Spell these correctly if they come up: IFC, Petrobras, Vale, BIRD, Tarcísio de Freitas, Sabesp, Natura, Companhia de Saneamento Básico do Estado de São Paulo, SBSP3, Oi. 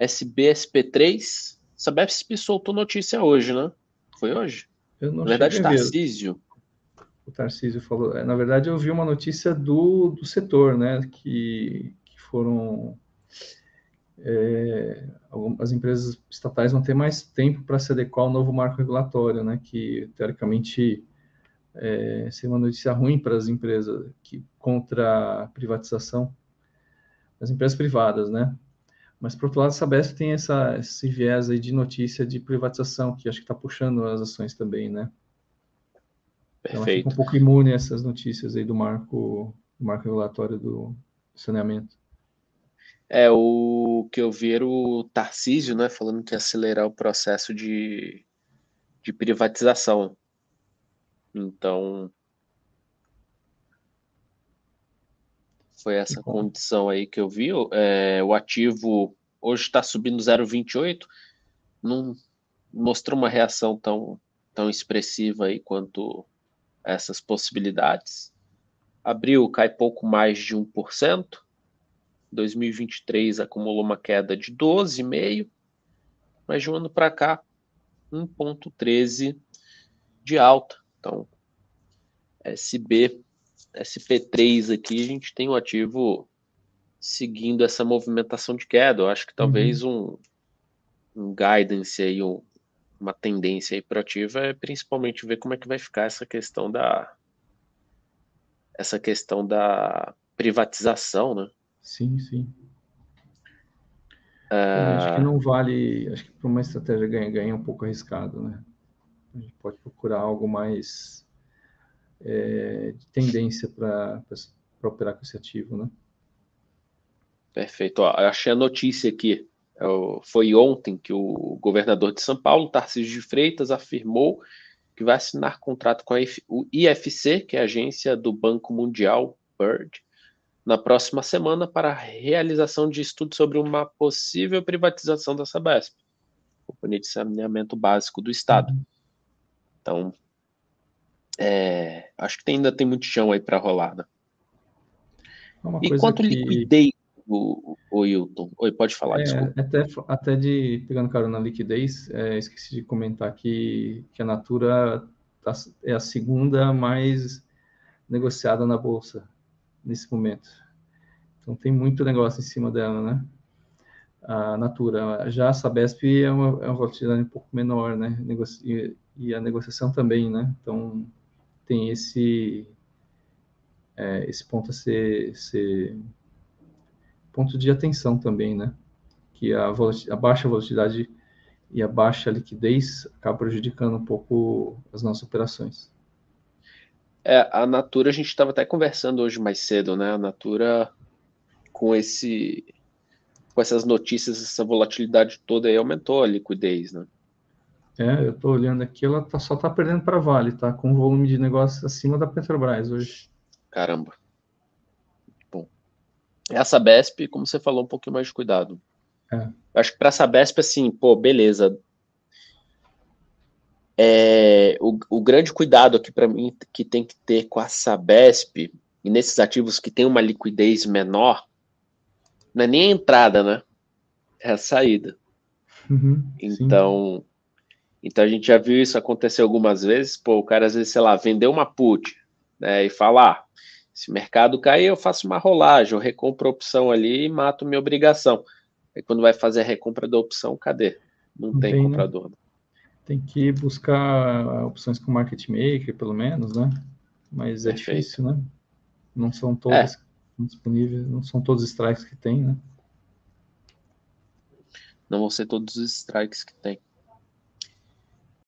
SBSP3, Sabesp soltou notícia hoje, né? Foi hoje? Eu não, na verdade, Tarcísio. O Tarcísio falou. Na verdade, eu vi uma notícia do setor, né? Que foram. As empresas estatais vão ter mais tempo para se adequar ao novo marco regulatório, né? Que, teoricamente, seria uma notícia ruim para as empresas contra a privatização das empresas privadas, né? Mas, por outro lado, a Sabesp tem esse viés aí de notícia de privatização, que acho que está puxando as ações também, né? Perfeito. Ela fica um pouco imune a essas notícias aí do marco regulatório do saneamento. O que eu vi era o Tarcísio, né, falando que ia acelerar o processo de privatização. Então, foi essa condição aí que eu vi. O ativo hoje está subindo 0,28, não mostrou uma reação tão expressiva aí quanto essas possibilidades. Abril cai pouco mais de 1%, 2023 acumulou uma queda de 12,5%, mas de um ano para cá, 1,13% de alta. Então, SP3 aqui, a gente tem o ativo seguindo essa movimentação de queda. Eu acho que talvez um guidance aí, uma tendência aí para o ativo é principalmente ver como é que vai ficar essa questão da privatização, né? Sim, sim. Acho que não vale, acho que para uma estratégia ganha-ganha é um pouco arriscado, né? A gente pode procurar algo mais de tendência para operar com esse ativo, né? Perfeito. Eu achei a notícia aqui. Foi ontem que o governador de São Paulo, Tarcísio de Freitas, afirmou que vai assinar contrato com o IFC, que é a agência do Banco Mundial, BIRD, na próxima semana para a realização de estudos sobre uma possível privatização da Sabesp, Companhia de Saneamento Básico do Estado. Então, acho que ainda tem muito chão aí para rolar, né? E quanto liquidez, o Hilton? Oi, pode falar, desculpa. Pegando carona na liquidez, esqueci de comentar aqui que a Natura é a segunda mais negociada na Bolsa nesse momento. Então, tem muito negócio em cima dela, né? A Natura. Já a Sabesp é uma volatilidade um pouco menor, né? E a negociação também, né? Então, tem esse ponto a ser ponto de atenção também, né? Que a baixa volatilidade e a baixa liquidez acaba prejudicando um pouco as nossas operações. A Natura, a gente estava até conversando hoje mais cedo, né? A Natura, com essas notícias, essa volatilidade toda aí, aumentou a liquidez, né? Eu estou olhando aqui, ela só está perdendo para a Vale, tá? Com volume de negócio acima da Petrobras hoje. Caramba. Bom. A Sabesp, como você falou, um pouquinho mais de cuidado. Acho que para a Sabesp, assim, pô, beleza. O grande cuidado aqui para mim que tem que ter com a Sabesp, e nesses ativos que tem uma liquidez menor, não é nem a entrada, né? É a saída. Então... Sim. Então, a gente já viu isso acontecer algumas vezes. Pô, o cara, às vezes, sei lá, vendeu uma put, né, e fala, se o mercado cair, eu faço uma rolagem, eu recompro a opção ali e mato minha obrigação. Aí, quando vai fazer a recompra da opção, cadê? Não tem comprador. Né? Tem que buscar opções com market maker, pelo menos, né? Mas é difícil, né? Não são todas disponíveis, não são todos os strikes que tem, né? Não vão ser todos os strikes que tem.